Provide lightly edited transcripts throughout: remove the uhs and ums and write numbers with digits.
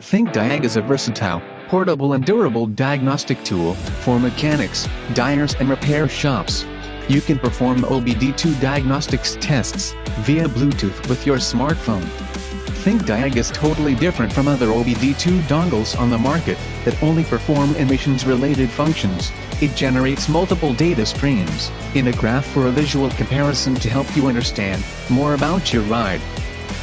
ThinkDiag is a versatile, portable and durable diagnostic tool for mechanics, dyers and repair shops. You can perform OBD2 diagnostics tests via Bluetooth with your smartphone. ThinkDiag is totally different from other OBD2 dongles on the market that only perform emissions-related functions. It generates multiple data streams in a graph for a visual comparison to help you understand more about your ride.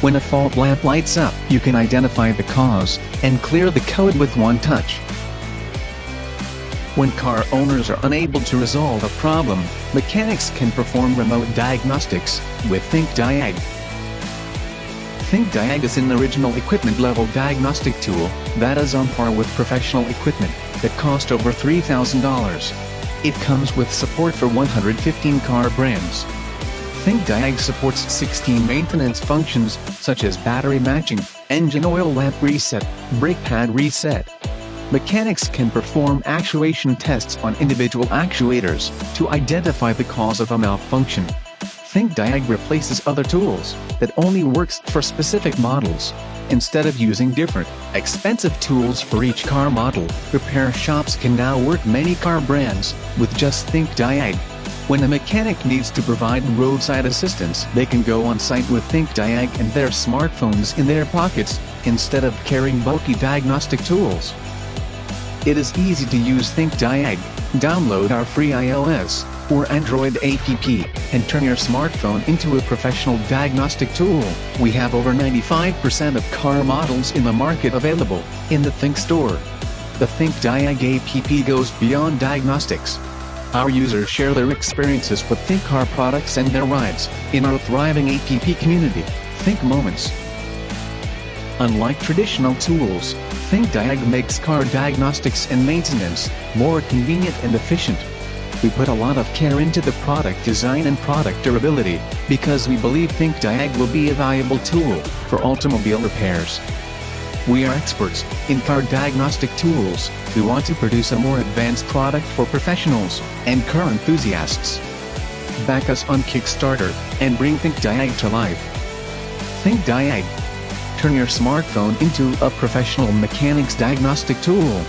When a fault lamp lights up, you can identify the cause and clear the code with one touch. When car owners are unable to resolve a problem, mechanics can perform remote diagnostics with ThinkDiag. ThinkDiag is an original equipment-level diagnostic tool that is on par with professional equipment that cost over $3,000. It comes with support for 115 car brands. ThinkDiag supports 16 maintenance functions such as battery matching, engine oil lamp reset, brake pad reset. Mechanics can perform actuation tests on individual actuators to identify the cause of a malfunction. ThinkDiag replaces other tools that only works for specific models. Instead of using different, expensive tools for each car model, repair shops can now work many car brands with just ThinkDiag. When a mechanic needs to provide roadside assistance, they can go on site with ThinkDiag and their smartphones in their pockets, instead of carrying bulky diagnostic tools. It is easy to use ThinkDiag. Download our free iOS or Android app and turn your smartphone into a professional diagnostic tool. We have over 95% of car models in the market available in the Think Store. The ThinkDiag app goes beyond diagnostics. Our users share their experiences with ThinkCar products and their rides in our thriving app community, Think Moments. Unlike traditional tools, ThinkDiag makes car diagnostics and maintenance more convenient and efficient. We put a lot of care into the product design and product durability because we believe ThinkDiag will be a valuable tool for automobile repairs. We are experts in car diagnostic tools. We want to produce a more advanced product for professionals and car enthusiasts. Back us on Kickstarter and bring ThinkDiag to life. ThinkDiag. Turn your smartphone into a professional mechanic's diagnostic tool.